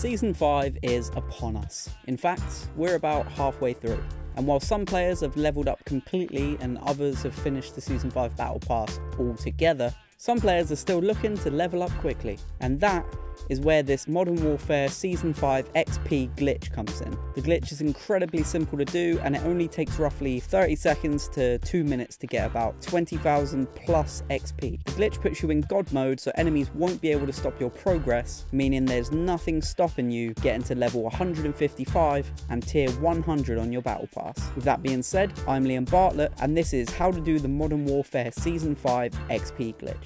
Season 5 is upon us. In fact, we're about halfway through. And while some players have leveled up completely and others have finished the Season 5 Battle Pass altogether, some players are still looking to level up quickly. And that is where this Modern Warfare Season 5 XP glitch comes in. The glitch is incredibly simple to do, and it only takes roughly 30 seconds to 2 minutes to get about 20,000 plus XP. The glitch puts you in God mode, so enemies won't be able to stop your progress, meaning there's nothing stopping you getting to level 155 and tier 100 on your battle pass. With that being said, I'm Liam Bartlett, and this is how to do the Modern Warfare Season 5 XP glitch.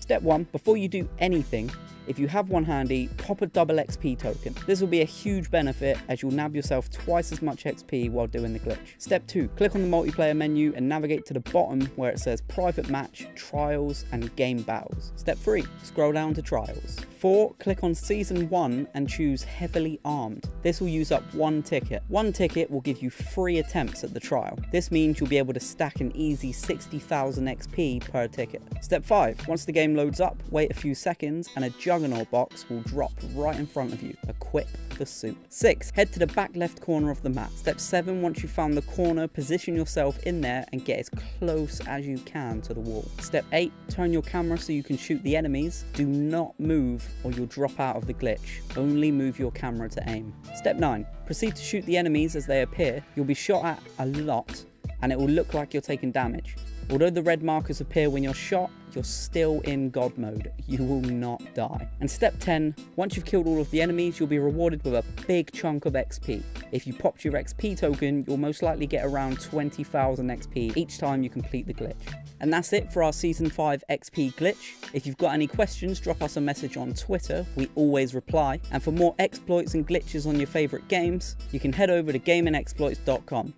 Step 1, before you do anything, if you have one handy, pop a double XP token. This will be a huge benefit as you'll nab yourself twice as much XP while doing the glitch. Step 2, click on the multiplayer menu and navigate to the bottom where it says Private Match, Trials and Game Battles. Step 3, scroll down to Trials. 4, click on Season 1 and choose Heavily Armed. This will use up one ticket. One ticket will give you 3 attempts at the trial. This means you'll be able to stack an easy 60,000 XP per ticket. Step 5, once the game loads up, wait a few seconds and adjust Juggernaut box will drop right in front of you. Equip the suit. 6. Head to the back left corner of the map. Step 7. Once you've found the corner, position yourself in there and get as close as you can to the wall. Step 8. Turn your camera so you can shoot the enemies. Do not move or you'll drop out of the glitch. Only move your camera to aim. Step 9. Proceed to shoot the enemies as they appear. You'll be shot at a lot and it will look like you're taking damage. Although the red markers appear when you're shot, you're still in God mode. You will not die. And step 10, once you've killed all of the enemies, you'll be rewarded with a big chunk of XP. If you popped your XP token, you'll most likely get around 20,000 XP each time you complete the glitch. And that's it for our Season 5 XP glitch. If you've got any questions, drop us a message on Twitter. We always reply. And for more exploits and glitches on your favorite games, you can head over to GamingExploits.com.